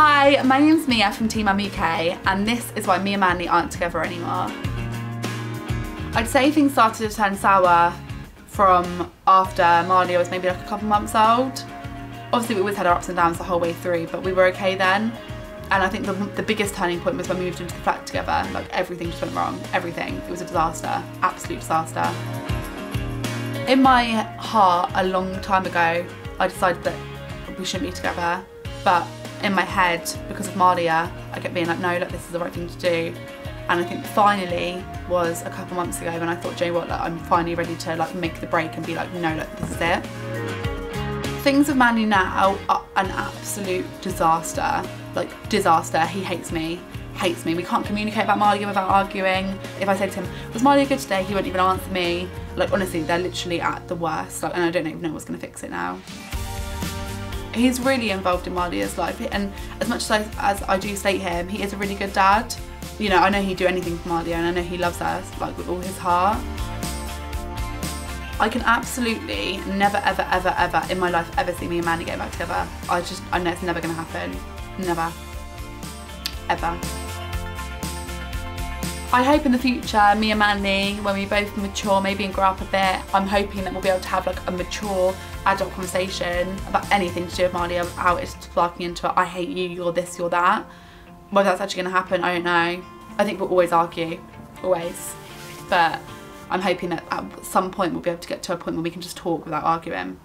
Hi, my name's Mia from Teen Mom UK, and this is why me and Manley aren't together anymore. I'd say things started to turn sour from after Marliya was maybe like a couple months old. Obviously we always had our ups and downs the whole way through, but we were okay then. And I think the biggest turning point was when we moved into the flat together. Like everything just went wrong, everything. It was a disaster, absolute disaster. In my heart, a long time ago, I decided that we shouldn't be together, but in my head, because of Marliya, I kept being like, no, look, this is the right thing to do. And I think finally was a couple months ago when I thought, Jay, what, like, I'm finally ready to like make the break and be like, no, look, this is it. Things with Manley now are an absolute disaster, like disaster. He hates me. We can't communicate about Marliya without arguing. If I say to him, was Marliya good today? He won't even answer me. Like honestly, they're literally at the worst. Like, and I don't even know what's gonna fix it now. He's really involved in Marliya's life, and as much as I do slate him, he is a really good dad. You know, I know he'd do anything for Marliya, and I know he loves us like with all his heart. I can absolutely never, ever, ever, ever in my life ever see me and Manley get back together. I know it's never gonna happen. Never, ever. I hope in the future, me and Manley, when we both mature maybe and grow up a bit, I'm hoping that we'll be able to have like a mature adult conversation about anything to do with Marliya without it sparking into I hate you, you're this, you're that. Whether that's actually going to happen, I don't know. I think we'll always argue, always. But I'm hoping that at some point we'll be able to get to a point where we can just talk without arguing.